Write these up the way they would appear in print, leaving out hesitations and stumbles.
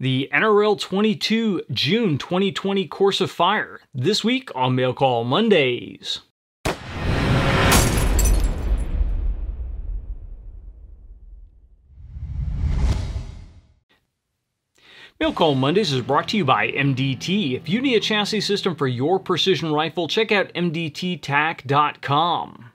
the NRL 22 June 2020 Course of Fire, this week on Mail Call Mondays. Mail Call Mondays is brought to you by MDT. If you need a chassis system for your precision rifle, check out MDTTAC.com.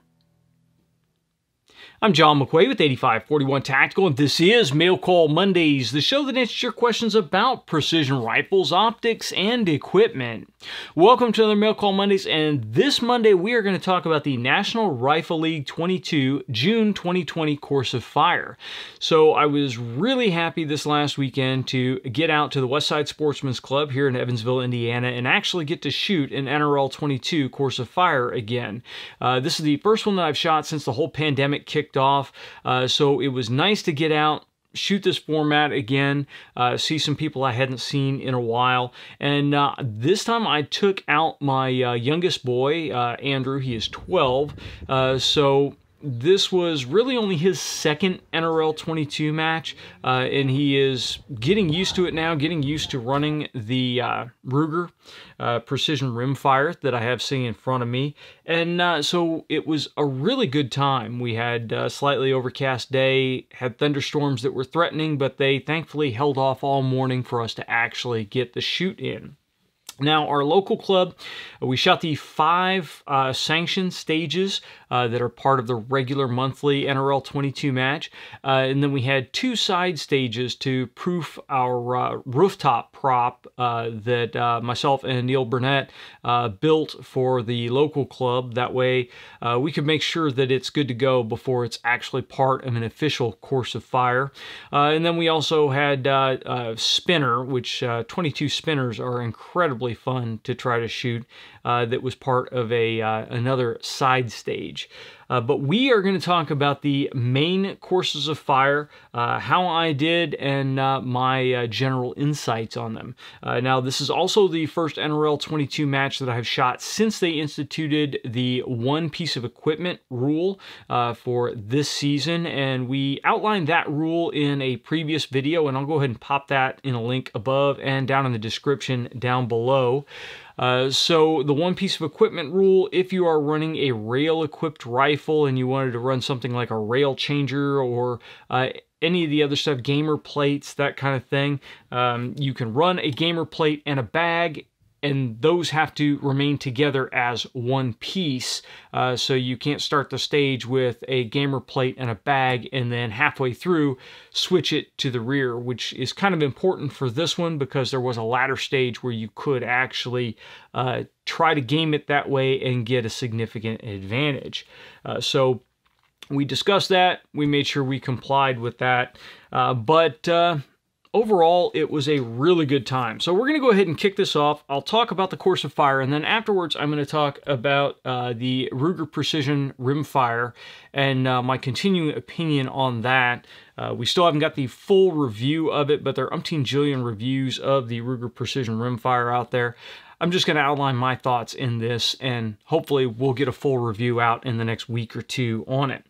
I'm John McQuay with 8541 Tactical, and this is Mail Call Mondays, the show that answers your questions about precision rifles, optics, and equipment. Welcome to another Mail Call Mondays, and this Monday we are going to talk about the National Rifle League 22 June 2020 Course of Fire. So I was really happy this last weekend to get out to the Westside Sportsman's Club here in Evansville, Indiana, and actually get to shoot an NRL 22 Course of Fire again. This is the first one that I've shot since the whole pandemic kicked off. So it was nice to get out, shoot this format again, see some people I hadn't seen in a while. And this time I took out my youngest boy, Andrew. He is 12. So this was really only his second NRL 22 match, and he is getting used to it now, getting used to running the Ruger Precision Rimfire that I have sitting in front of me. And so it was a really good time. We had a slightly overcast day, had thunderstorms that were threatening, but they thankfully held off all morning for us to actually get the shoot in. Now, our local club, we shot the five sanctioned stages that are part of the regular monthly NRL 22 match. And then we had two side stages to proof our rooftop prop that myself and Neil Burnett built for the local club. That way we could make sure that it's good to go before it's actually part of an official course of fire. And then we also had a spinner, which 22 spinners are incredibly fun to try to shoot, that was part of a another side stage. But we are going to talk about the main courses of fire, how I did, and my general insights on them. Now, this is also the first NRL 22 match that I've shot since they instituted the one piece of equipment rule for this season, and we outlined that rule in a previous video, and I'll go ahead and pop that in a link above and down in the description down below. So the one piece of equipment rule, if you are running a rail-equipped rifle and you wanted to run something like a rail changer or any of the other stuff, gamer plates, that kind of thing, you can run a gamer plate and a bag, and those have to remain together as one piece. So you can't start the stage with a gamer plate and a bag and then halfway through switch it to the rear, which is kind of important for this one because there was a latter stage where you could actually try to game it that way and get a significant advantage. So we discussed that. We made sure we complied with that. Overall, it was a really good time. So we're going to go ahead and kick this off. I'll talk about the course of fire, and then afterwards I'm going to talk about the Ruger Precision Rimfire and my continuing opinion on that. We still haven't got the full review of it, but there are umpteen jillion reviews of the Ruger Precision Rimfire out there. I'm just going to outline my thoughts in this, and hopefully we'll get a full review out in the next week or two on it.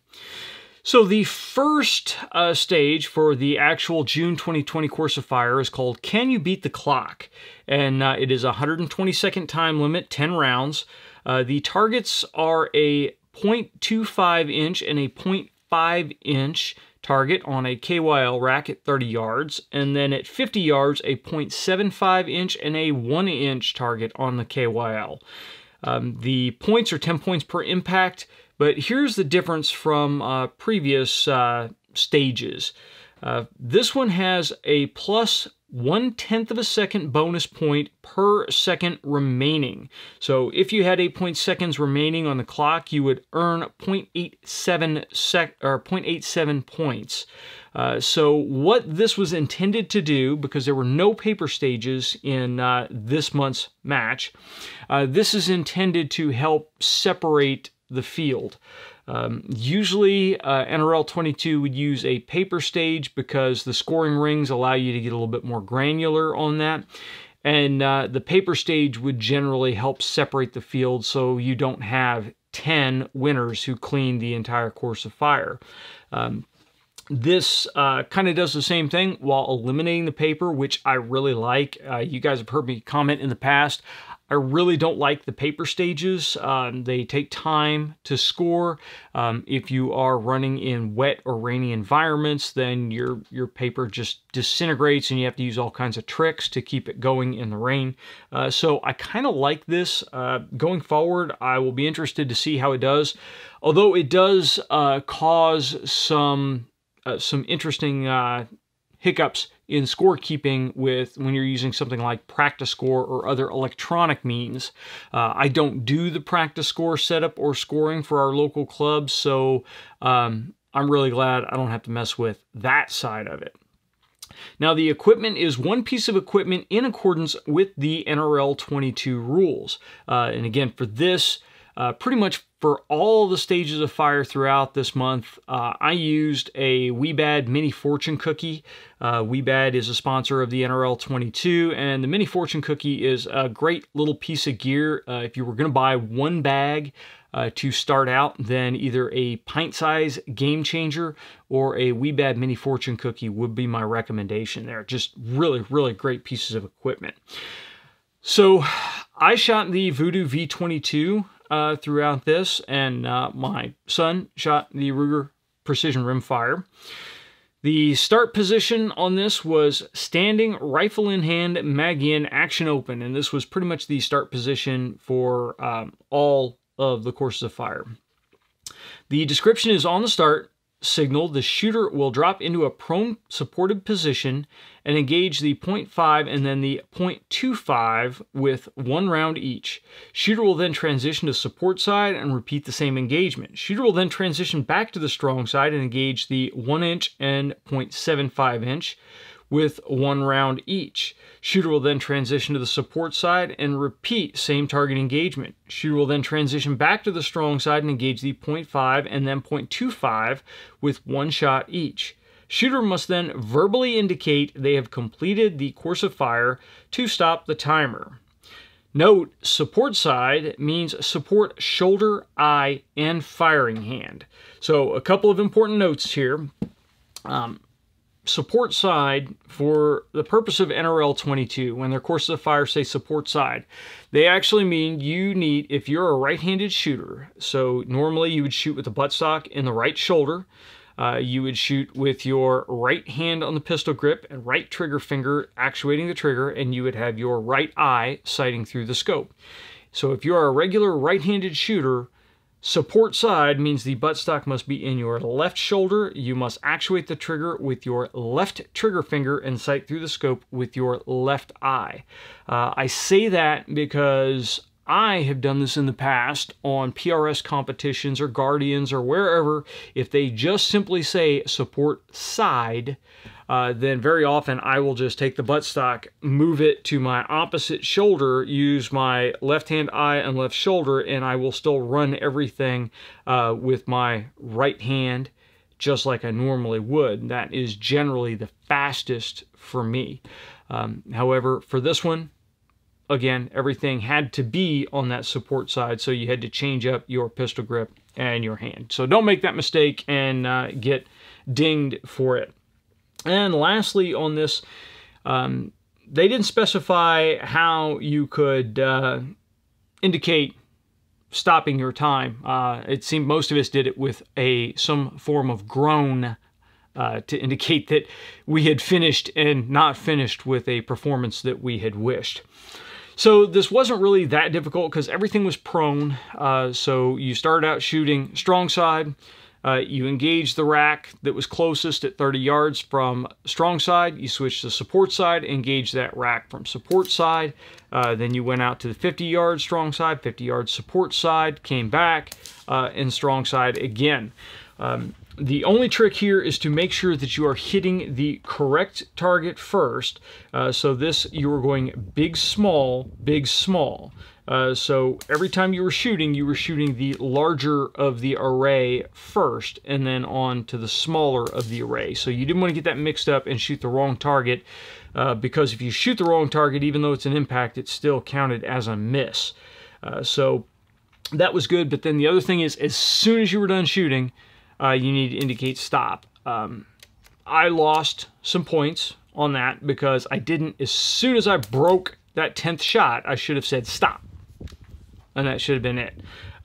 So the first stage for the actual June 2020 Course of Fire is called Can You Beat the Clock? And it is a 120-second time limit, 10 rounds. The targets are a 0.25-inch and a 0.5-inch target on a KYL rack at 30 yards, and then at 50 yards, a 0.75-inch and a 1-inch target on the KYL. The points are 10 points per impact. But here's the difference from previous stages. This one has a plus 1/10 of a second bonus point per second remaining. So if you had 8 seconds remaining on the clock, you would earn 0.87 points. So what this was intended to do, because there were no paper stages in this month's match, this is intended to help separate the field. Usually NRL 22 would use a paper stage because the scoring rings allow you to get a little bit more granular on that. And the paper stage would generally help separate the field so you don't have 10 winners who clean the entire course of fire. This kind of does the same thing while eliminating the paper, which I really like. You guys have heard me comment in the past. I really don't like the paper stages. They take time to score. If you are running in wet or rainy environments, then your paper just disintegrates and you have to use all kinds of tricks to keep it going in the rain. So I kind of like this. Going forward, I will be interested to see how it does. Although it does cause some interesting hiccups in scorekeeping with when you're using something like practice score or other electronic means. I don't do the practice score setup or scoring for our local clubs, so I'm really glad I don't have to mess with that side of it. Now, the equipment is one piece of equipment in accordance with the NRL 22 rules. And again, for this, pretty much for all the stages of fire throughout this month, I used a Wiebad Mini Fortune Cookie. Wiebad is a sponsor of the NRL 22, and the Mini Fortune Cookie is a great little piece of gear. If you were going to buy one bag to start out, then either a pint-size Game Changer or a Wiebad Mini Fortune Cookie would be my recommendation there. Just really, really great pieces of equipment. So I shot the Voodoo V22. Throughout this, and my son shot the Ruger Precision Rimfire. The start position on this was standing, rifle in hand, mag in, action open, and this was pretty much the start position for all of the courses of fire. The description is: on the start signal, the shooter will drop into a prone supported position and engage the .5 and then the .25 with one round each. Shooter will then transition to support side and repeat the same engagement. Shooter will then transition back to the strong side and engage the 1 inch and .75 inch with one round each. Shooter will then transition to the support side and repeat same target engagement. Shooter will then transition back to the strong side and engage the .5 and then .25 with one shot each. Shooter must then verbally indicate they have completed the course of fire to stop the timer. Note, support side means support shoulder, eye, and firing hand. So a couple of important notes here. Support side, for the purpose of NRL 22, when their courses of fire say support side, they actually mean you need, if you're a right-handed shooter, so normally you would shoot with the buttstock in the right shoulder, you would shoot with your right hand on the pistol grip and right trigger finger actuating the trigger, and you would have your right eye sighting through the scope. So if you're a regular right-handed shooter, support side means the buttstock must be in your left shoulder. You must actuate the trigger with your left trigger finger and sight through the scope with your left eye. I say that because I have done this in the past on PRS competitions or Guardians or wherever. If they just simply say support side, then very often I will just take the buttstock, move it to my opposite shoulder, use my left hand eye and left shoulder, and I will still run everything with my right hand just like I normally would. That is generally the fastest for me. However, for this one, again, everything had to be on that support side, so you had to change up your pistol grip and your hand. So don't make that mistake and get dinged for it. And lastly on this, they didn't specify how you could indicate stopping your time. It seemed most of us did it with some form of groan to indicate that we had finished and not finished with a performance that we had wished. So this wasn't really that difficult because everything was prone. So you started out shooting strong side. You engage the rack that was closest at 30 yards from strong side. You switch to support side, engage that rack from support side. Then you went out to the 50-yard strong side, 50-yard support side, came back, and strong side again. The only trick here is to make sure that you are hitting the correct target first. So this, you were going big, small, big, small. So every time you were shooting the larger of the array first and then on to the smaller of the array. So you didn't want to get that mixed up and shoot the wrong target, because if you shoot the wrong target, even though it's an impact, it's still counted as a miss. So that was good. But then the other thing is, as soon as you were done shooting, you need to indicate stop. I lost some points on that because I didn't, as soon as I broke that 10th shot, I should have said stop. And that should have been it.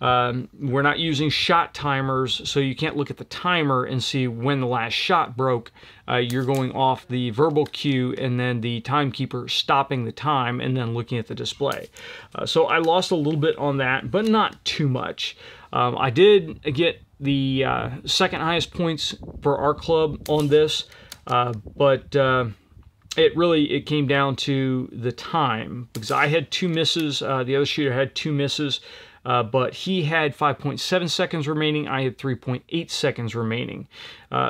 We're not using shot timers, so you can't look at the timer and see when the last shot broke. You're going off the verbal cue and then the timekeeper stopping the time and then looking at the display. So I lost a little bit on that, but not too much. I did get the second highest points for our club on this, but it came down to the time, because I had two misses. The other shooter had two misses, but he had 5.7 seconds remaining. I had 3.8 seconds remaining.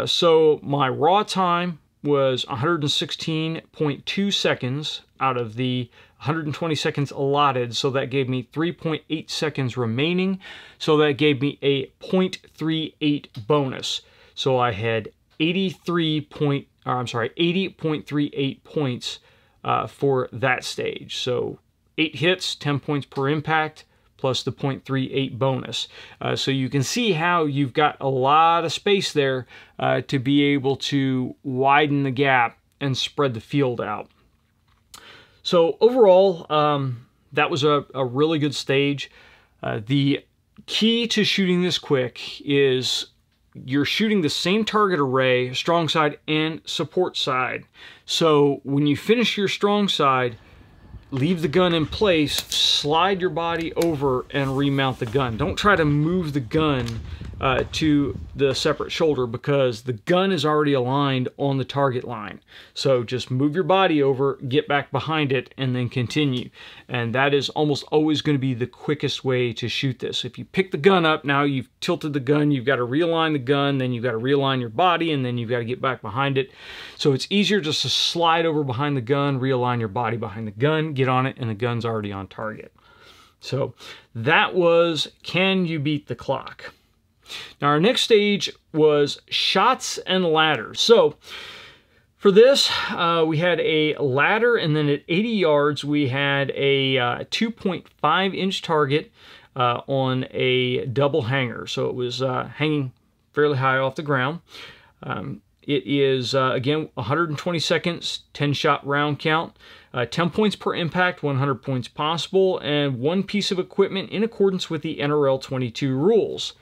So my raw time was 116.2 seconds out of the 120 seconds allotted, so that gave me 3.8 seconds remaining, so that gave me a 0.38 bonus. So I had 80.38 points for that stage. So 8 hits, 10 points per impact, plus the 0.38 bonus. So you can see how you've got a lot of space there to be able to widen the gap and spread the field out. So overall, that was a really good stage. The key to shooting this quick is you're shooting the same target array, strong side and support side. So when you finish your strong side, leave the gun in place, slide your body over and remount the gun. Don't try to move the gun to the separate shoulder, because the gun is already aligned on the target line. So just move your body over, get back behind it, and then continue. And that is almost always going to be the quickest way to shoot this. If you pick the gun up, now you've tilted the gun, you've got to realign the gun, then you've got to realign your body, and then you've got to get back behind it. So it's easier just to slide over behind the gun, realign your body behind the gun, get on it, and the gun's already on target. So that was, can you beat the clock? Now, our next stage was shots and ladders. So for this, we had a ladder, and then at 80 yards, we had a 2.5-inch target on a double hanger. So it was hanging fairly high off the ground. It is, again, 120 seconds, 10-shot round count, 10 points per impact, 100 points possible, and one piece of equipment in accordance with the NRL 22 rules.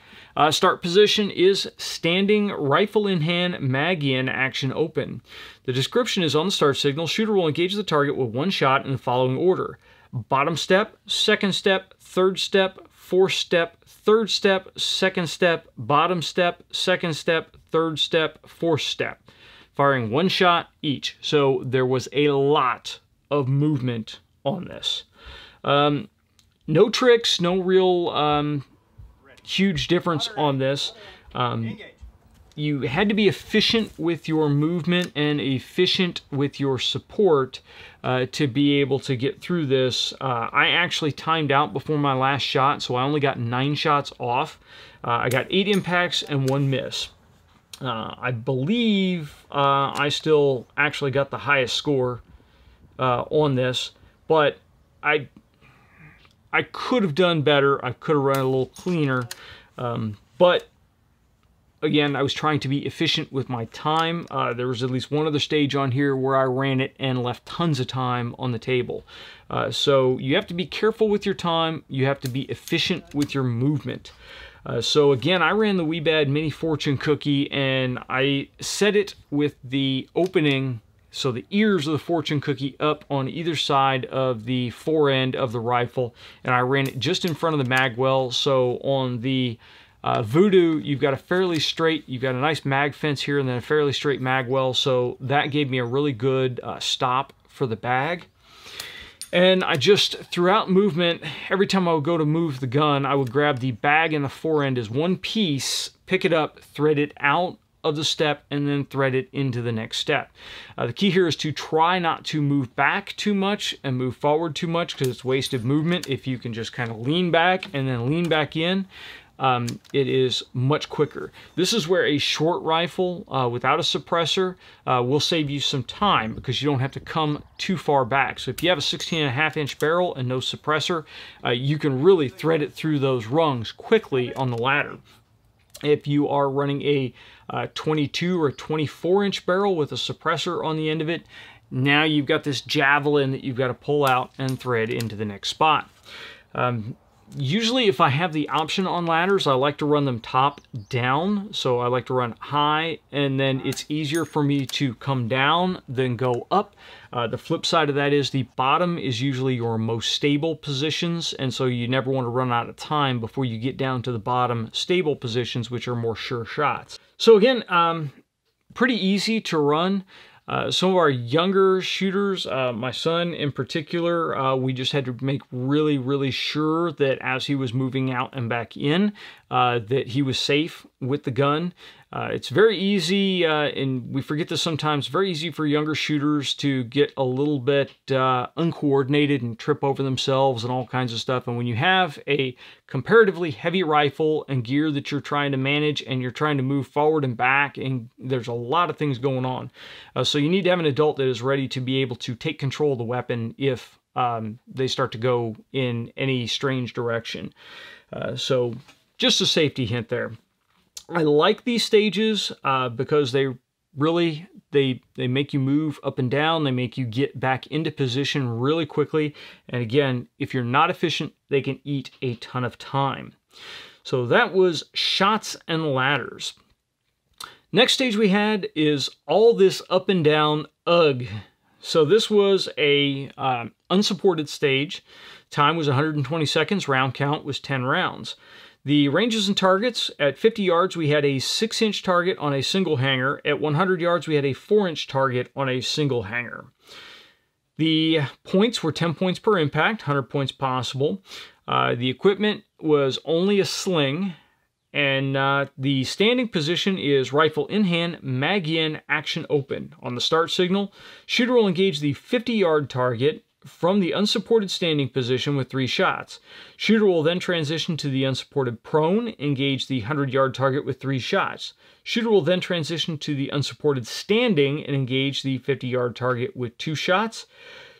Start position is standing, rifle in hand, mag in, action open. The description is on the start signal. Shooter will engage the target with one shot in the following order: bottom step, second step, third step, fourth step, third step, second step, bottom step, second step, third step, fourth step. Firing one shot each. So there was a lot of movement on this. No tricks, no real huge difference on this. You had to be efficient with your movement and efficient with your support to be able to get through this. I actually timed out before my last shot, so I only got 9 shots off. I got 8 impacts and 1 miss. I believe I still actually got the highest score on this, but I could have done better. I could have run a little cleaner, but again, I was trying to be efficient with my time. There was at least one other stage on here where I ran it and left tons of time on the table. So you have to be careful with your time. You have to be efficient with your movement. So again, I ran the Wiebad Mini Fortune Cookie, and I set it with the opening, so the ears of the fortune cookie up on either side of the fore end of the rifle, and I ran it just in front of the mag well. So on the Voodoo, you've got a fairly straight, you've got a nice mag fence here, and then a fairly straight mag well. So that gave me a really good stop for the bag. And I just, throughout movement, every time I would go to move the gun, I would grab the bag and the fore end as one piece, pick it up, thread it out of the step, and then thread it into the next step. The key here is to try not to move back too much and move forward too much, because it's wasted movement. If you can just kind of lean back and then lean back in, it is much quicker. This is where a short rifle without a suppressor will save you some time, because you don't have to come too far back. So if you have a 16.5-inch barrel and no suppressor, you can really thread it through those rungs quickly on the ladder. If you are running a 22 or 24 inch barrel with a suppressor on the end of it, now you've got this javelin that you've got to pull out and thread into the next spot. Usually if I have the option on ladders, I like to run them top down. So I like to run high, and then it's easier for me to come down than go up. The flip side of that is the bottom is usually your most stable positions. And so you never want to run out of time before you get down to the bottom stable positions, which are more sure shots. So again, pretty easy to run. Some of our younger shooters, my son in particular, we just had to make really, really sure that as he was moving out and back in, that he was safe with the gun. It's very easy, and we forget this sometimes, very easy for younger shooters to get a little bit uncoordinated and trip over themselves and all kinds of stuff. And when you have a comparatively heavy rifle and gear that you're trying to manage, and you're trying to move forward and back, and there's a lot of things going on. So you need to have an adult that is ready to be able to take control of the weapon if they start to go in any strange direction. So just a safety hint there. I like these stages because they really, they make you move up and down. They make you get back into position really quickly. And again, if you're not efficient, they can eat a ton of time. So that was shots and ladders. Next stage we had is all this up and down UG. So this was a unsupported stage. Time was 120 seconds. Round count was 10 rounds. The ranges and targets: at 50 yards, we had a 6-inch target on a single hanger. At 100 yards, we had a 4-inch target on a single hanger. The points were 10 points per impact, 100 points possible. The equipment was only a sling. And the standing position is rifle in hand, mag in, action open. On the start signal, shooter will engage the 50-yard target from the unsupported standing position with 3 shots. Shooter will then transition to the unsupported prone, engage the 100-yard target with 3 shots. Shooter will then transition to the unsupported standing and engage the 50-yard target with 2 shots.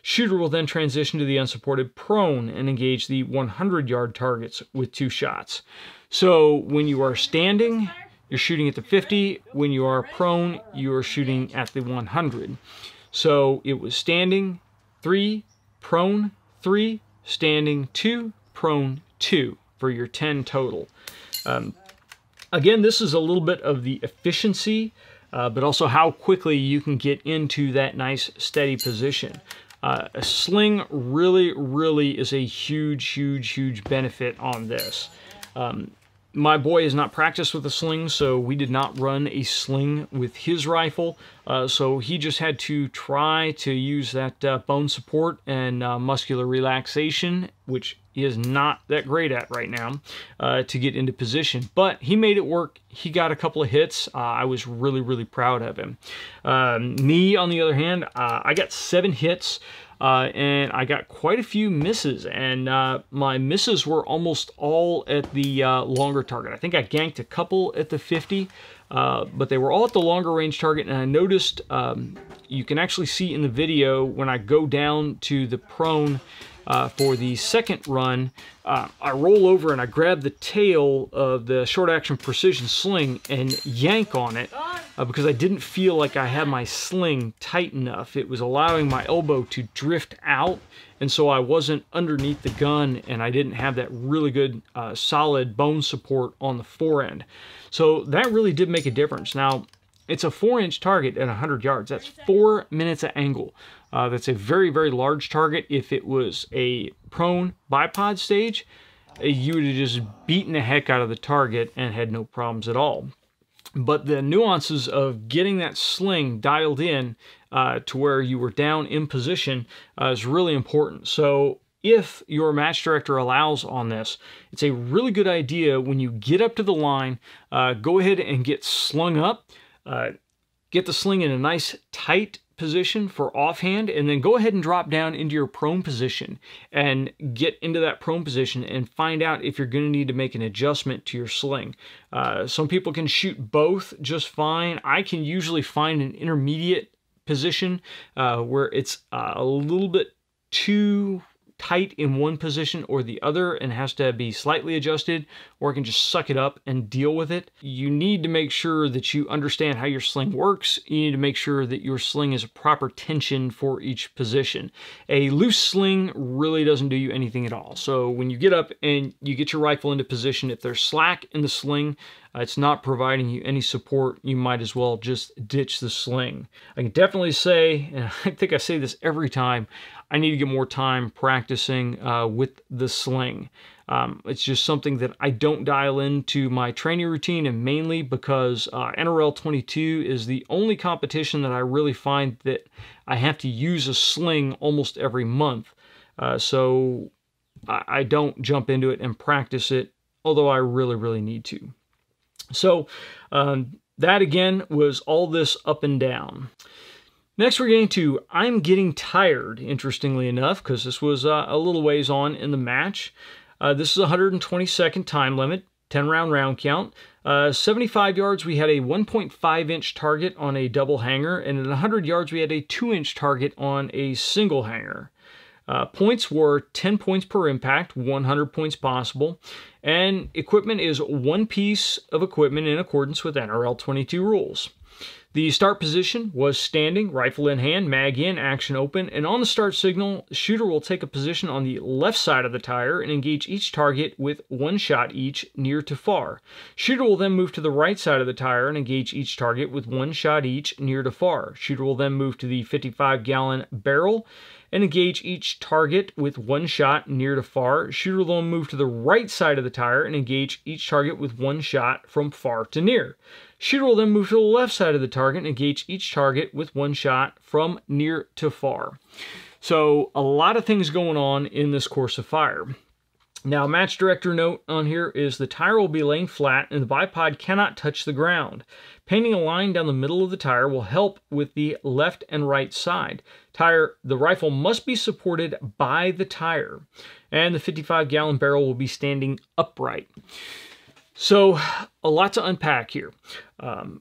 Shooter will then transition to the unsupported prone and engage the 100-yard targets with 2 shots. So when you are standing, you're shooting at the 50. When you are prone, you are shooting at the 100. So it was standing 3, prone 3, standing 2, prone 2 for your 10 total. Again, this is a little bit of the efficiency, but also how quickly you can get into that nice steady position. A sling really, really is a huge, huge, huge benefit on this. My boy is not practiced with a sling, so we did not run a sling with his rifle. So he just had to try to use that bone support and muscular relaxation, which he is not that great at right now, to get into position. But he made it work. He got a couple of hits. I was really, really proud of him. Me, on the other hand, I got 7 hits. And I got quite a few misses, and my misses were almost all at the longer target. I think I ganked a couple at the 50, but they were all at the longer range target. And I noticed, you can actually see in the video, when I go down to the prone for the second run, I roll over and I grab the tail of the short action precision sling and yank on it. Because I didn't feel like I had my sling tight enough. It was allowing my elbow to drift out, and so I wasn't underneath the gun, and I didn't have that really good solid bone support on the forend. So that really did make a difference. Now, it's a 4-inch target at 100 yards. That's 4 minutes of angle. That's a very, very large target. If it was a prone bipod stage, you would have just beaten the heck out of the target and had no problems at all. But the nuances of getting that sling dialed in to where you were down in position is really important. So if your match director allows on this, it's a really good idea when you get up to the line, go ahead and get slung up, get the sling in a nice tight position for offhand, and then go ahead and drop down into your prone position and get into that prone position and find out if you're going to need to make an adjustment to your sling. Some people can shoot both just fine. I can usually find an intermediate position where it's a little bit too tight in one position or the other and has to be slightly adjusted, or it can just suck it up and deal with it. You need to make sure that you understand how your sling works. You need to make sure that your sling is a proper tension for each position. A loose sling really doesn't do you anything at all. So when you get up and you get your rifle into position, if there's slack in the sling, it's not providing you any support. You might as well just ditch the sling. I can definitely say, and I think I say this every time, I need to get more time practicing with the sling. It's just something that I don't dial into my training routine, and mainly because NRL 22 is the only competition that I really find that I have to use a sling almost every month. So I don't jump into it and practice it, although I really, really need to. So that again was all this up and down. Next we're getting to I'm Getting Tired, interestingly enough, because this was a little ways on in the match. This is a 120-second time limit, 10-round round count. 75 yards, we had a 1.5-inch target on a double hanger, and at 100 yards, we had a 2-inch target on a single hanger. Points were 10 points per impact, 100 points possible, and equipment is one piece of equipment in accordance with NRL 22 rules. The start position was standing, rifle in hand, mag in, action open, and on the start signal, shooter will take a position on the left side of the tire and engage each target with one shot each, near to far. Shooter will then move to the right side of the tire and engage each target with one shot each, near to far. Shooter will then move to the 55-gallon barrel and engage each target with one shot, near to far. Shooter will then move to the right side of the tire and engage each target with one shot from far to near. Shooter will then move to the left side of the target and engage each target with one shot from near to far. So a lot of things going on in this course of fire. Now, match director note on here is the tire will be laying flat and the bipod cannot touch the ground. Painting a line down the middle of the tire will help with the left and right side. The rifle must be supported by the tire, and the 55-gallon barrel will be standing upright. So a lot to unpack here.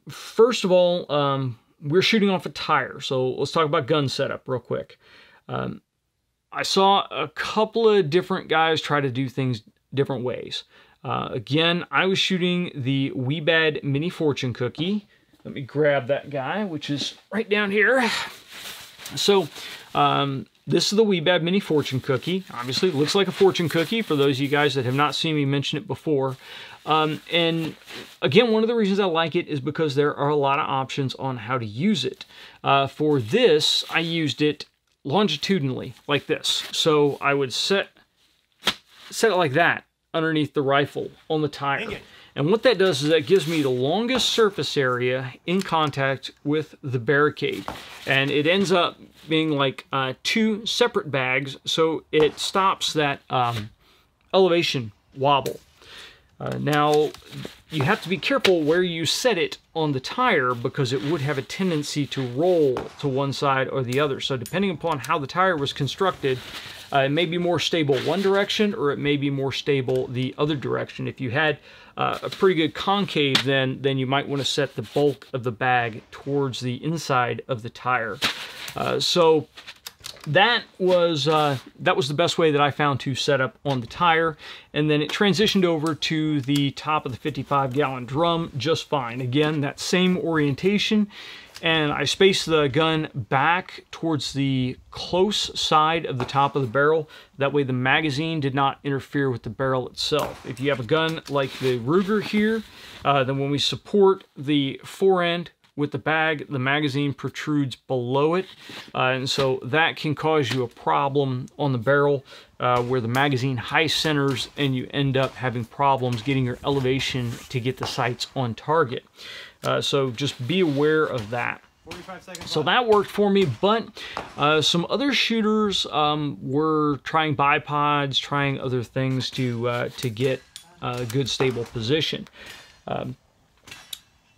First of all, we're shooting off a tire. So let's talk about gun setup real quick. I saw a couple of different guys try to do things different ways. Again, I was shooting the Wiebad Mini Fortune Cookie. Let me grab that guy, which is right down here. So this is the Wiebad Mini Fortune Cookie. Obviously, it looks like a fortune cookie for those of you guys that have not seen me mention it before. And again, one of the reasons I like it is because there are a lot of options on how to use it. For this, I used it longitudinally like this. So I would set it like that underneath the rifle on the tire. And what that does is that gives me the longest surface area in contact with the barricade. And it ends up being like two separate bags, so it stops that elevation wobble. Now, you have to be careful where you set it on the tire because it would have a tendency to roll to one side or the other. So depending upon how the tire was constructed, it may be more stable one direction or it may be more stable the other direction. If you had a pretty good concave, then you might want to set the bulk of the bag towards the inside of the tire. So that was the best way that I found to set up on the tire, and then it transitioned over to the top of the 55-gallon drum just fine. Again, that same orientation, and I spaced the gun back towards the close side of the top of the barrel. That way the magazine did not interfere with the barrel itself. If you have a gun like the Ruger here, then when we support the fore end with the bag, the magazine protrudes below it, and so that can cause you a problem on the barrel where the magazine high centers and you end up having problems getting your elevation to get the sights on target. So just be aware of that. So that worked for me, but some other shooters were trying bipods, trying other things to get a good stable position.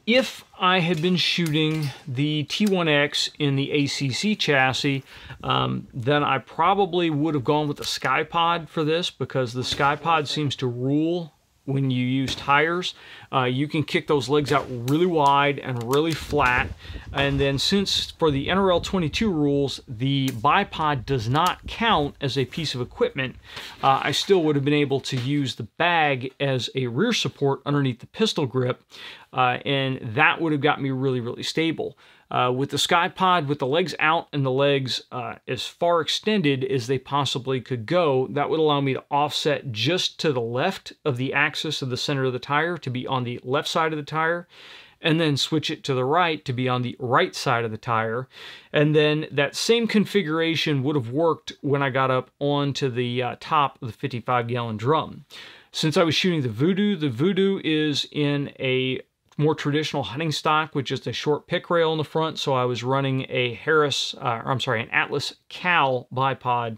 If I had been shooting the T1X in the ACC chassis, then I probably would have gone with the SkyPod for this because the SkyPod seems to rule when you use tires, you can kick those legs out really wide and really flat. And then since for the NRL 22 rules, the bipod does not count as a piece of equipment, I still would have been able to use the bag as a rear support underneath the pistol grip, and that would have got me really, really stable. With the SkyPod, with the legs out and the legs as far extended as they possibly could go, that would allow me to offset just to the left of the axis of the center of the tire to be on the left side of the tire, and then switch it to the right to be on the right side of the tire. And then that same configuration would have worked when I got up onto the top of the 55-gallon drum. Since I was shooting the Voodoo is in a more traditional hunting stock, which is a short pick rail in the front. So I was running a an Atlas Cal bipod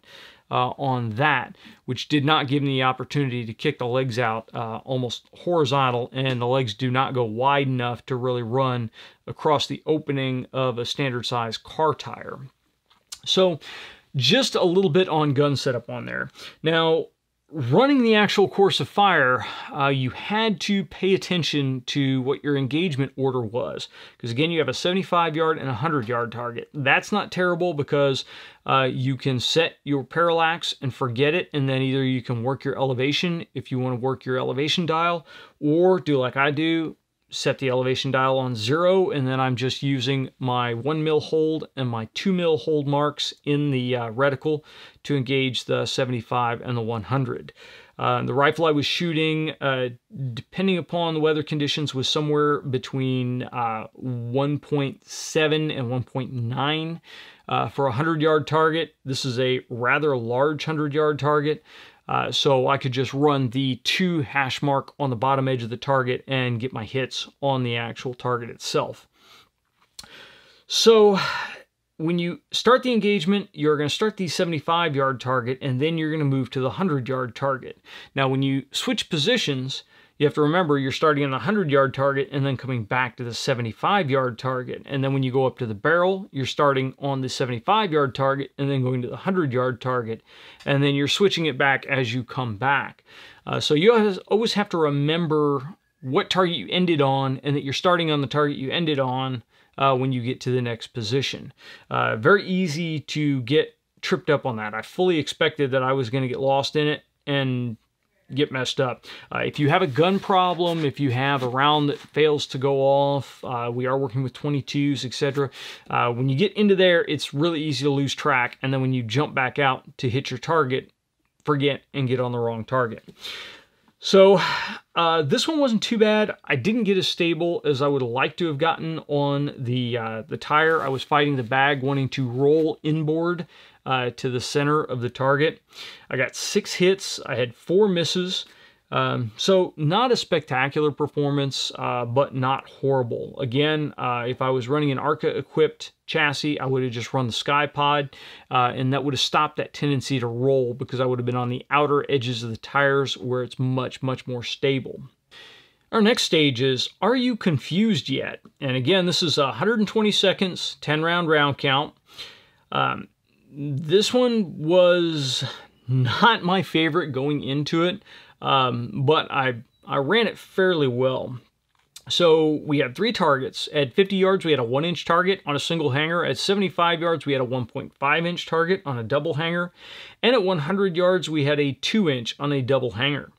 on that, which did not give me the opportunity to kick the legs out almost horizontal, and the legs do not go wide enough to really run across the opening of a standard size car tire. So just a little bit on gun setup on there. Now, running the actual course of fire, you had to pay attention to what your engagement order was. Because again, you have a 75-yard and a 100-yard target. That's not terrible because you can set your parallax and forget it, and then either you can work your elevation if you want to work your elevation dial, or do like I do, set the elevation dial on 0, and then I'm just using my 1 mil hold and my 2 mil hold marks in the reticle to engage the 75 and the 100. The rifle I was shooting, depending upon the weather conditions, was somewhere between 1.7 and 1.9 for a 100-yard target. This is a rather large 100-yard target. So I could just run the 2 hash mark on the bottom edge of the target and get my hits on the actual target itself. So when you start the engagement, you're going to start the 75-yard target, and then you're going to move to the 100-yard target. Now, when you switch positions, you have to remember you're starting on the 100-yard target and then coming back to the 75-yard target. And then when you go up to the barrel, you're starting on the 75-yard target and then going to the 100-yard target. And then you're switching it back as you come back. So you always have to remember what target you ended on and that you're starting on the target you ended on when you get to the next position. Very easy to get tripped up on that. I fully expected that I was going to get lost in it and get messed up. If you have a gun problem, if you have a round that fails to go off, we are working with 22s, etc. When you get into there, it's really easy to lose track, and then when you jump back out to hit your target, forget and get on the wrong target. So this one wasn't too bad. I didn't get as stable as I would like to have gotten on the tire. I was fighting the bag, wanting to roll inboard to the center of the target. I got 6 hits. I had 4 misses. So not a spectacular performance, but not horrible. Again, if I was running an ARCA-equipped chassis, I would have just run the SkyPod, and that would have stopped that tendency to roll because I would have been on the outer edges of the tires where it's much, much more stable. Our next stage is, are you confused yet? And again, this is 120 seconds, 10-round round count. This one was not my favorite going into it, but I ran it fairly well. So we had 3 targets. At 50 yards, we had a 1-inch target on a single hanger. At 75 yards, we had a 1.5-inch target on a double hanger. And at 100 yards, we had a 2-inch on a double hanger.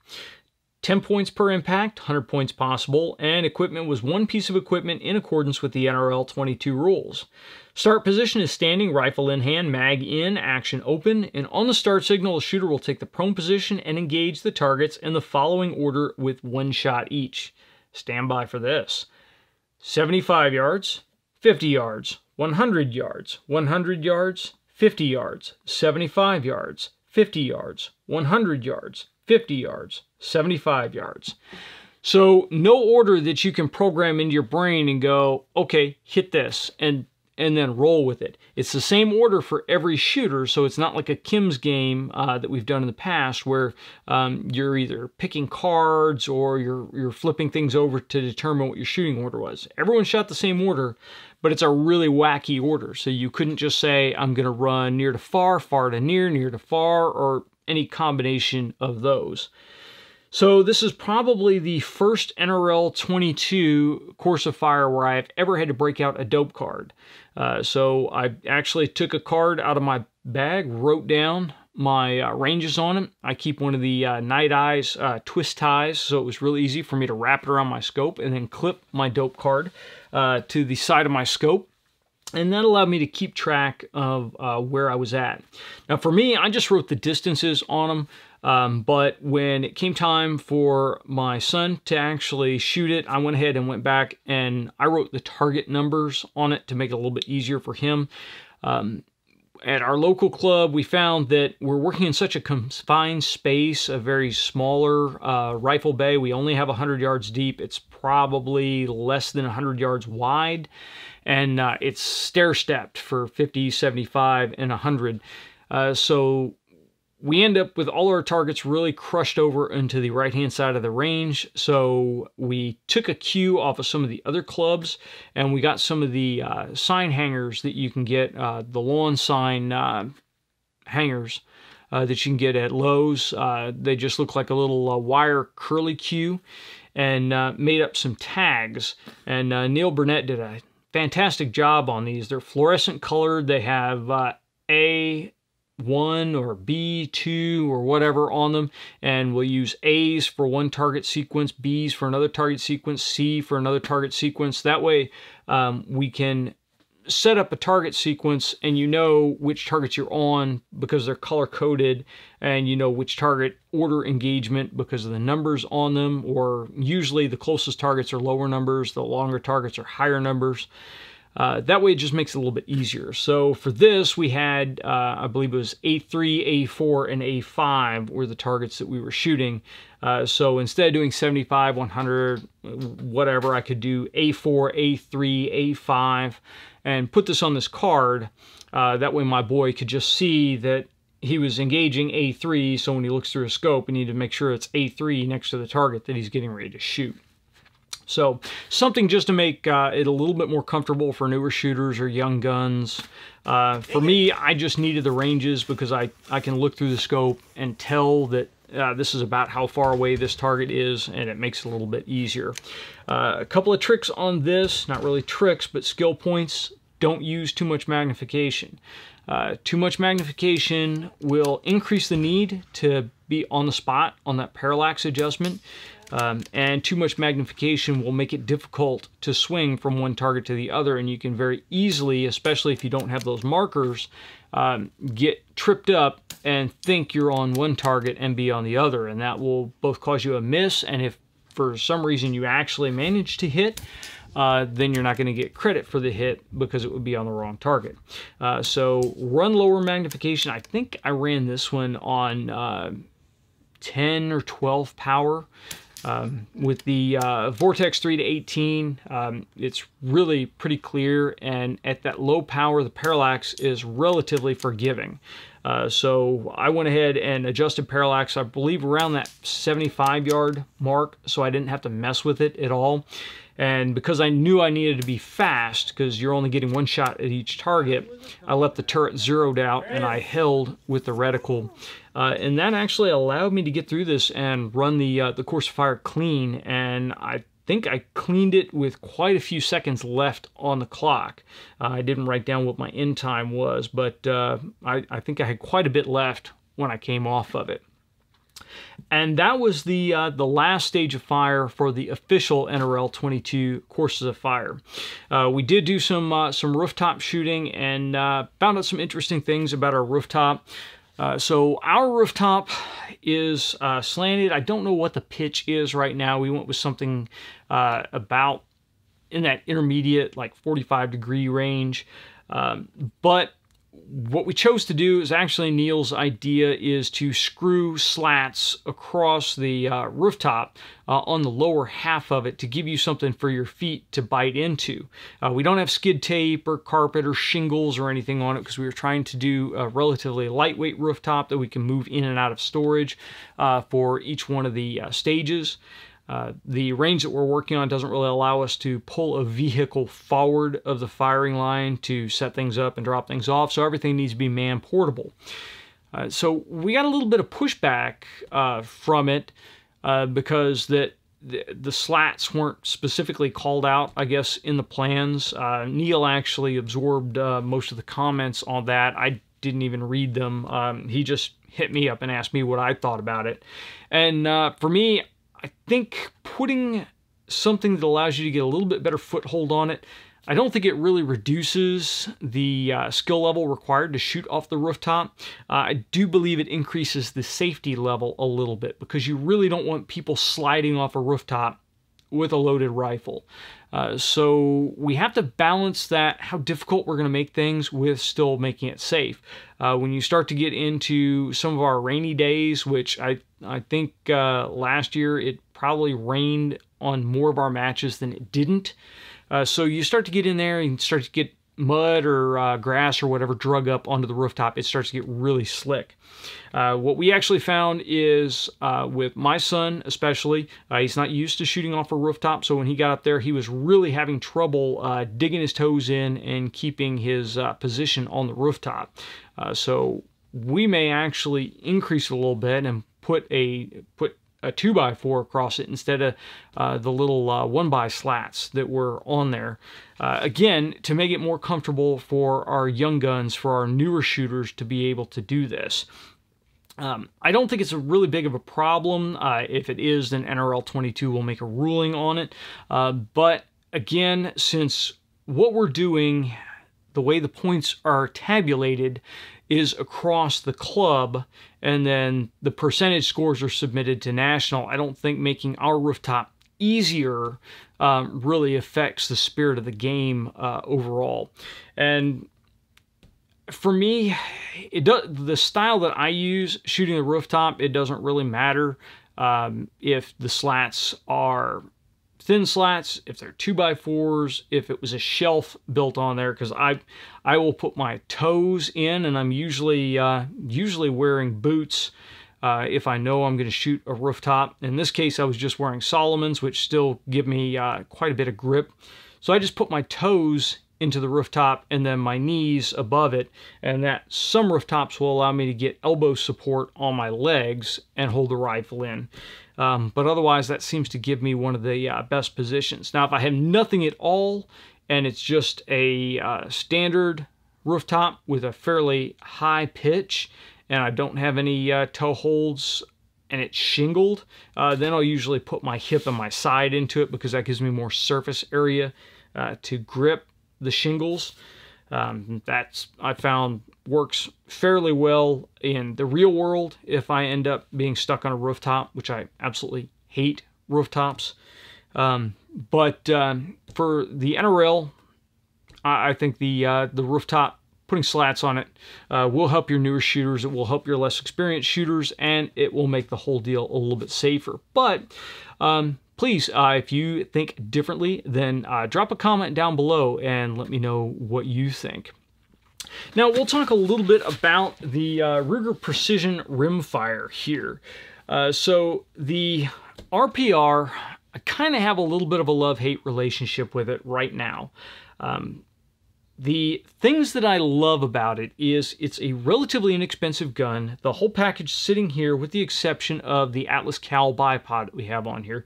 10 points per impact, 100 points possible, and equipment was 1 piece of equipment in accordance with the NRL 22 rules. Start position is standing, rifle in hand, mag in, action open, and on the start signal, a shooter will take the prone position and engage the targets in the following order with 1 shot each. Stand by for this. 75 yards, 50 yards, 100 yards, 100 yards, 50 yards, 75 yards, 50 yards, 100 yards, 50 yards, 75 yards. So no order that you can program into your brain and go, okay, hit this, and then roll with it. It's the same order for every shooter, so it's not like a Kim's game that we've done in the past where you're either picking cards or you're flipping things over to determine what your shooting order was. Everyone shot the same order, but it's a really wacky order. So you couldn't just say, I'm going to run near to far, far to near, near to far, or any combination of those. So this is probably the first NRL 22 course of fire where I've ever had to break out a dope card. So I actually took a card out of my bag, wrote down my ranges on it. I keep one of the night eyes twist ties, so it was really easy for me to wrap it around my scope and then clip my dope card to the side of my scope. And that allowed me to keep track of where I was at. Now for me, I just wrote the distances on them, but when it came time for my son to actually shoot it, I went ahead and went back and I wrote the target numbers on it to make it a little bit easier for him. At our local club, we found that we're working in such a confined space, a very smaller rifle bay. We only have 100 yards deep. It's probably less than 100 yards wide. And it's stair-stepped for 50, 75, and 100. So we end up with all our targets really crushed over into the right-hand side of the range. So we took a cue off of some of the other clubs, and we got some of the sign hangers that you can get, the lawn sign hangers that you can get at Lowe's. They just look like a little wire curly cue, and made up some tags. And Neil Burnett did a fantastic job on these. They're fluorescent colored. They have A1 or B2 or whatever on them, and we'll use A's for one target sequence, B's for another target sequence, C for another target sequence. That way we can set up a target sequence and you know which targets you're on because they're color coded, and you know which target order engagement because of the numbers on them, or usually the closest targets are lower numbers, the longer targets are higher numbers. That way it just makes it a little bit easier. So for this we had, I believe it was A3, A4, and A5 were the targets that we were shooting. So instead of doing 75, 100, whatever, I could do A4, A3, A5, and put this on this card. That way my boy could just see that he was engaging A3, so when he looks through a scope, he needed to make sure it's A3 next to the target that he's getting ready to shoot. So something just to make it a little bit more comfortable for newer shooters or young guns. For me, I just needed the ranges because I can look through the scope and tell that this is about how far away this target is, and it makes it a little bit easier. A couple of tricks on this, not really tricks, but skill points. Don't use too much magnification. Too much magnification will increase the need to be on the spot on that parallax adjustment. And too much magnification will make it difficult to swing from one target to the other, and you can very easily, especially if you don't have those markers, get tripped up and think you're on one target and be on the other, and that will both cause you a miss, and if for some reason you actually manage to hit, then you're not going to get credit for the hit because it would be on the wrong target. So run lower magnification. I think I ran this one on 10 or 12 power. With the Vortex 3-18, it's really pretty clear, and at that low power, the parallax is relatively forgiving. So I went ahead and adjusted parallax, I believe, around that 75-yard mark, so I didn't have to mess with it at all. And because I knew I needed to be fast, because you're only getting one shot at each target, I left the turret zeroed out and I held with the reticle. And that actually allowed me to get through this and run the course of fire clean. And I think I cleaned it with quite a few seconds left on the clock. I didn't write down what my end time was, but I think I had quite a bit left when I came off of it. And that was the last stage of fire for the official NRL 22 courses of fire. We did do some rooftop shooting and found out some interesting things about our rooftop. So our rooftop is slanted. I don't know what the pitch is right now. We went with something about in that intermediate, like 45 degree range, but what we chose to do is actually Neil's idea is to screw slats across the rooftop on the lower half of it to give you something for your feet to bite into. We don't have skid tape or carpet or shingles or anything on it because we were trying to do a relatively lightweight rooftop that we can move in and out of storage for each one of the stages. The range that we're working on doesn't really allow us to pull a vehicle forward of the firing line to set things up and drop things off, so everything needs to be man-portable. So we got a little bit of pushback from it, because the slats weren't specifically called out, I guess, in the plans. Neil actually absorbed most of the comments on that. I didn't even read them. He just hit me up and asked me what I thought about it. And for me, I think putting something that allows you to get a little bit better foothold on it, I don't think it really reduces the skill level required to shoot off the rooftop. I do believe it increases the safety level a little bit, because you really don't want people sliding off a rooftop with a loaded rifle. So we have to balance that, how difficult we're going to make things with still making it safe. When you start to get into some of our rainy days, which I think last year it probably rained on more of our matches than it didn't. So you start to get in there and start to get mud or grass or whatever drug up onto the rooftop. It starts to get really slick. What we actually found is with my son especially, he's not used to shooting off a rooftop. So when he got up there, he was really having trouble digging his toes in and keeping his position on the rooftop. So we may actually increase a little bit and put a 2x4 across it instead of the little 1x slats that were on there. Again, to make it more comfortable for our young guns, for our newer shooters to be able to do this. I don't think it's a really big of a problem. If it is, then NRL 22 will make a ruling on it. But again, since what we're doing, the way the points are tabulated, is across the club, and then the percentage scores are submitted to national. I don't think making our rooftop easier really affects the spirit of the game overall. And for me, it does. The style that I use shooting the rooftop, it doesn't really matter if the slats are thin slats, if they're 2x4s, if it was a shelf built on there, because I will put my toes in, and I'm usually wearing boots if I know I'm going to shoot a rooftop. In this case, I was just wearing Solomon's, which still give me quite a bit of grip. So I just put my toes into the rooftop and then my knees above it, and that some rooftops will allow me to get elbow support on my legs and hold the rifle in. But otherwise, that seems to give me one of the best positions. Now, if I have nothing at all, and it's just a standard rooftop with a fairly high pitch, and I don't have any toe holds, and it's shingled, then I'll usually put my hip and my side into it, because that gives me more surface area to grip the shingles. That's, I found, works fairly well in the real world if I end up being stuck on a rooftop, which I absolutely hate rooftops. But for the NRL, I think the rooftop, putting slats on it, will help your newer shooters, it will help your less experienced shooters, and it will make the whole deal a little bit safer. But please, if you think differently, then drop a comment down below and let me know what you think. Now, we'll talk a little bit about the Ruger Precision Rimfire here. So the RPR, I kind of have a little bit of a love-hate relationship with it right now. The things that I love about it is it's a relatively inexpensive gun. The whole package sitting here, with the exception of the Atlas Cal bipod that we have on here,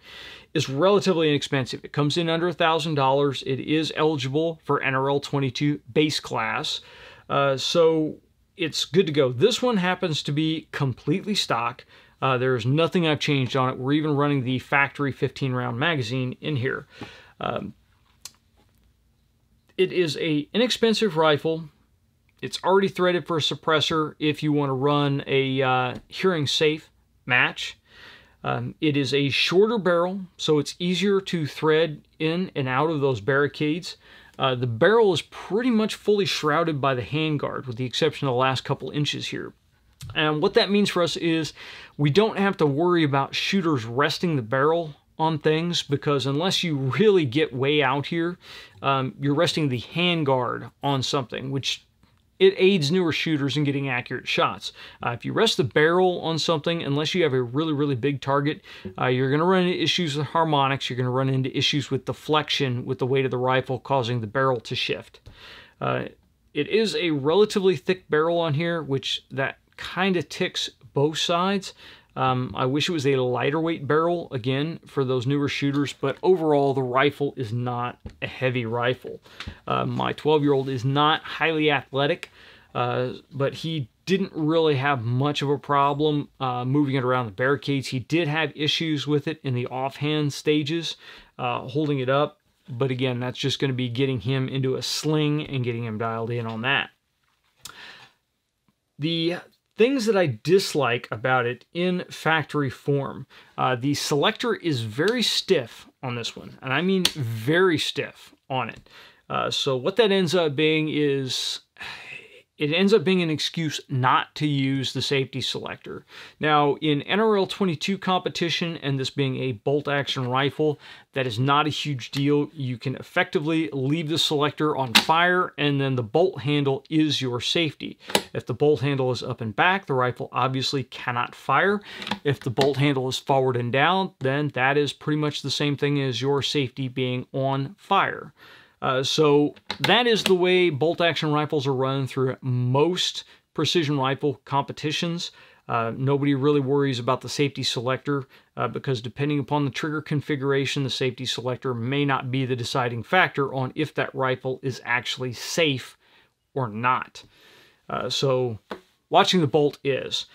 is relatively inexpensive. It comes in under $1,000. It is eligible for NRL 22 base class. So it's good to go. This one happens to be completely stock. There's nothing I've changed on it. We're even running the factory 15-round magazine in here. It is an inexpensive rifle. It's already threaded for a suppressor if you want to run a hearing safe match. It is a shorter barrel, so it's easier to thread in and out of those barricades. The barrel is pretty much fully shrouded by the handguard, with the exception of the last couple inches here. And what that means for us is we don't have to worry about shooters resting the barrel on things, because unless you really get way out here, you're resting the handguard on something, which it aids newer shooters in getting accurate shots. If you rest the barrel on something, unless you have a really, really big target, you're going to run into issues with harmonics, you're going to run into issues with deflection with the weight of the rifle causing the barrel to shift. It is a relatively thick barrel on here, which that kind of ticks both sides. I wish it was a lighter weight barrel, again, for those newer shooters, but overall, the rifle is not a heavy rifle. My 12-year-old is not highly athletic, but he didn't really have much of a problem moving it around the barricades. He did have issues with it in the offhand stages, holding it up, but again, that's just going to be getting him into a sling and getting him dialed in on that. The things that I dislike about it in factory form. The selector is very stiff on this one, and I mean very stiff on it. So what that ends up being is, it ends up being an excuse not to use the safety selector. Now, in NRL 22 competition, and this being a bolt-action rifle, that is not a huge deal. You can effectively leave the selector on fire, and then the bolt handle is your safety. If the bolt handle is up and back, the rifle obviously cannot fire. If the bolt handle is forward and down, then that is pretty much the same thing as your safety being on fire. So that is the way bolt-action rifles are run through most precision rifle competitions. Nobody really worries about the safety selector because depending upon the trigger configuration, the safety selector may not be the deciding factor on if that rifle is actually safe or not. So watching the bolt is.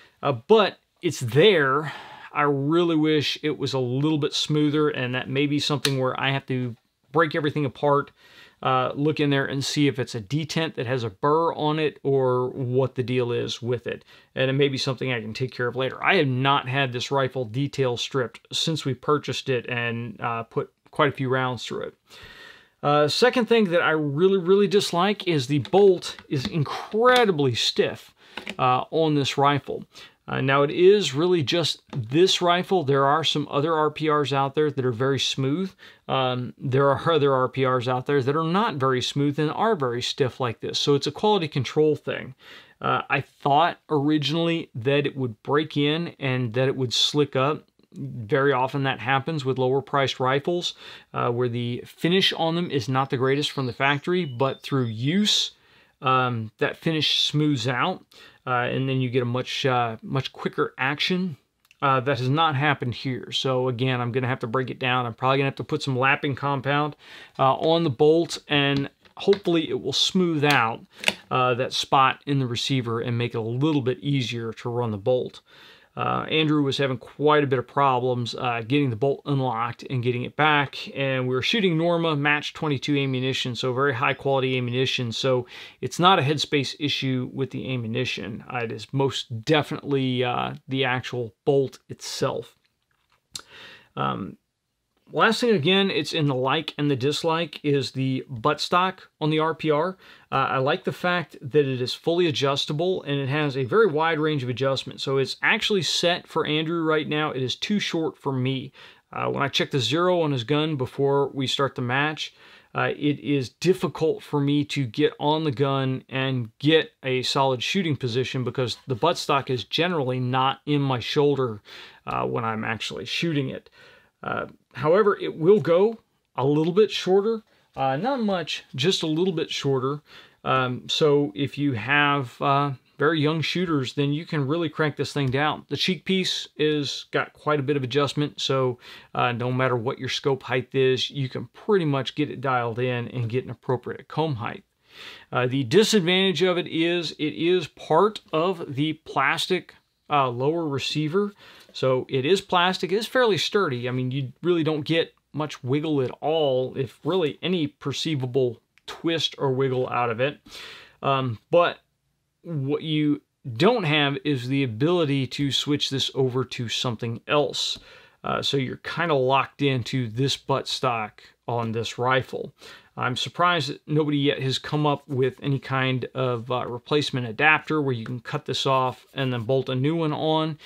But it's there. I really wish it was a little bit smoother, and that may be something where I have to break everything apart, look in there and see if it's a detent that has a burr on it or what the deal is with it. And it may be something I can take care of later. I have not had this rifle detail stripped since we purchased it and put quite a few rounds through it. Second thing that I really dislike is the bolt is incredibly stiff on this rifle. Now, it is really just this rifle. There are some other RPRs out there that are very smooth. There are other RPRs out there that are not very smooth and are very stiff like this. So it's a quality control thing. I thought originally that it would break in and that it would slick up. Very often that happens with lower priced rifles where the finish on them is not the greatest from the factory, but through use, that finish smooths out. And then you get a much quicker action. That has not happened here. So again, I'm going to have to break it down. I'm probably going to have to put some lapping compound on the bolt, and hopefully it will smooth out that spot in the receiver and make it a little bit easier to run the bolt. Andrew was having quite a bit of problems getting the bolt unlocked and getting it back, and we were shooting Norma Match 22 ammunition, so very high quality ammunition, so it's not a headspace issue with the ammunition. It is most definitely the actual bolt itself. Last thing, again, it's in the like and the dislike, is the buttstock on the RPR. I like the fact that it is fully adjustable and it has a very wide range of adjustment. So it's actually set for Andrew right now. It is too short for me. When I check the zero on his gun before we start the match, it is difficult for me to get on the gun and get a solid shooting position because the buttstock is generally not in my shoulder when I'm actually shooting it. However, it will go a little bit shorter, not much, just a little bit shorter. So if you have very young shooters, then you can really crank this thing down. The cheek piece is got quite a bit of adjustment, so no matter what your scope height is, you can pretty much get it dialed in and get an appropriate comb height. The disadvantage of it is part of the plastic lower receiver. So it is plastic, it's fairly sturdy. I mean, you really don't get much wiggle at all, if really any perceivable twist or wiggle out of it. But what you don't have is the ability to switch this over to something else. So you're kind of locked into this buttstock on this rifle. I'm surprised that nobody yet has come up with any kind of replacement adapter where you can cut this off and then bolt a new one on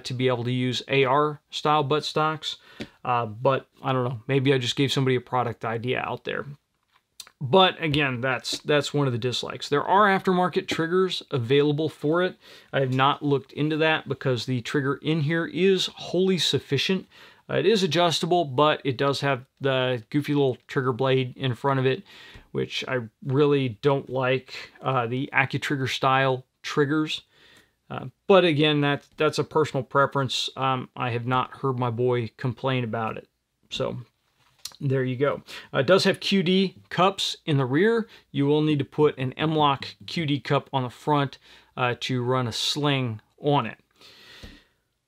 to be able to use AR-style buttstocks. But I don't know, maybe I just gave somebody a product idea out there. But again, that's one of the dislikes. There are aftermarket triggers available for it. I have not looked into that because the trigger in here is wholly sufficient. It is adjustable, but it does have the goofy little trigger blade in front of it, which I really don't like. The AccuTrigger style triggers. But again, that's a personal preference. I have not heard my boy complain about it. So there you go. It does have QD cups in the rear. You will need to put an M-Lock QD cup on the front to run a sling on it.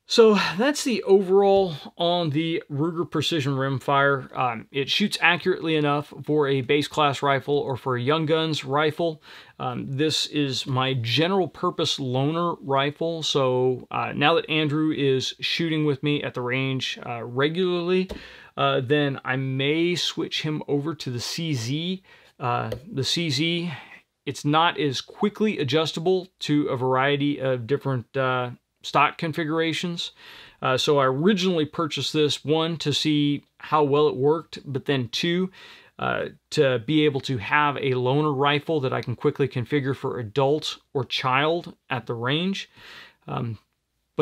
So that's the overall on the Ruger Precision Rimfire. It shoots accurately enough for a base class rifle or for a young guns rifle. This is my general purpose loaner rifle. So now that Andrew is shooting with me at the range regularly, then I may switch him over to the CZ. It's not as quickly adjustable to a variety of different stock configurations. So I originally purchased this, one, to see how well it worked, but then two, to be able to have a loaner rifle that I can quickly configure for adult or child at the range. But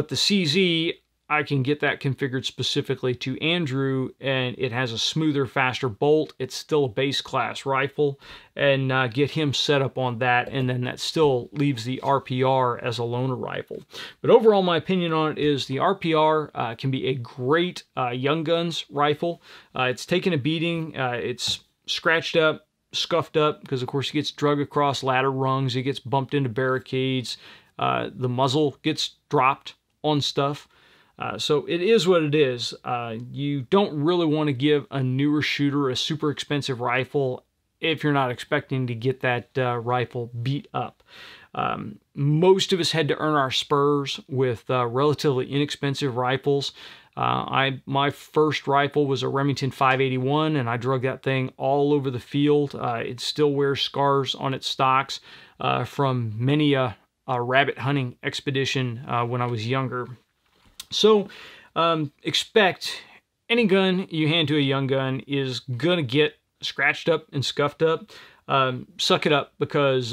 the CZ, I can get that configured specifically to Andrew, and it has a smoother, faster bolt. It's still a base class rifle, and get him set up on that, and then that still leaves the RPR as a loaner rifle. But overall, my opinion on it is the RPR can be a great young guns rifle. It's taken a beating. It's scratched up, scuffed up, because of course it gets drug across ladder rungs, it gets bumped into barricades, the muzzle gets dropped on stuff. So it is what it is. You don't really want to give a newer shooter a super expensive rifle if you're not expecting to get that rifle beat up. Most of us had to earn our spurs with relatively inexpensive rifles. My first rifle was a Remington 581, and I drug that thing all over the field. It still wears scars on its stocks from many a rabbit hunting expedition when I was younger. So expect any gun you hand to a young gun is going to get scratched up and scuffed up. Suck it up, because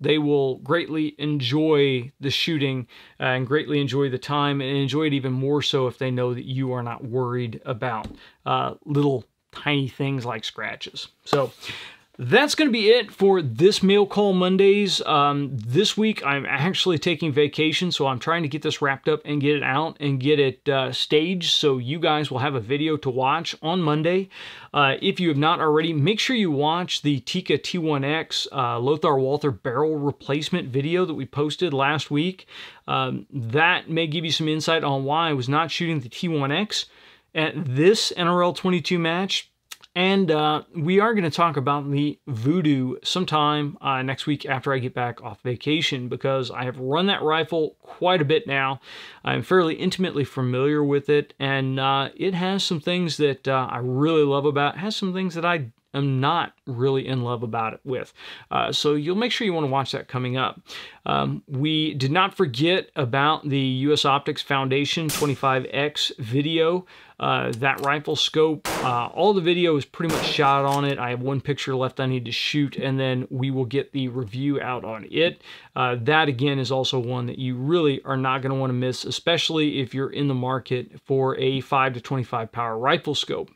they will greatly enjoy the shooting and greatly enjoy the time, and enjoy it even more so if they know that you are not worried about little tiny things like scratches. So that's going to be it for this Mail Call Mondays. This week, I'm actually taking vacation, so I'm trying to get this wrapped up and get it out and get it staged so you guys will have a video to watch on Monday. If you have not already, make sure you watch the Tika T1X Lothar Walther barrel replacement video that we posted last week. That may give you some insight on why I was not shooting the T1X at this NRL 22 match. And we are going to talk about the Voodoo sometime next week after I get back off vacation, because I have run that rifle quite a bit now. I'm fairly intimately familiar with it, and it has some things that I really love about it. It has some things that I am not really in love about it with. So you'll make sure you want to watch that coming up. We did not forget about the U.S. Optics Foundation 25X video. That rifle scope, all the video is pretty much shot on it. I have one picture left I need to shoot, and then we will get the review out on it. That, again, is also one that you really are not going to want to miss, especially if you're in the market for a 5 to 25 power rifle scope.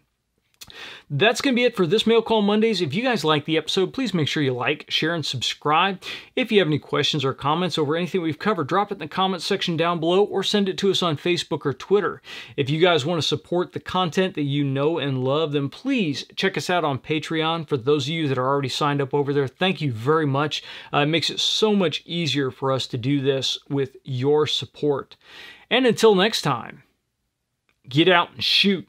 That's going to be it for this Mail Call Mondays. If you guys like the episode, please make sure you like, share, and subscribe. If you have any questions or comments over anything we've covered, drop it in the comments section down below, or send it to us on Facebook or Twitter. If you guys want to support the content that you know and love, then please check us out on Patreon. For those of you that are already signed up over there, thank you very much. It makes it so much easier for us to do this with your support. And until next time, get out and shoot.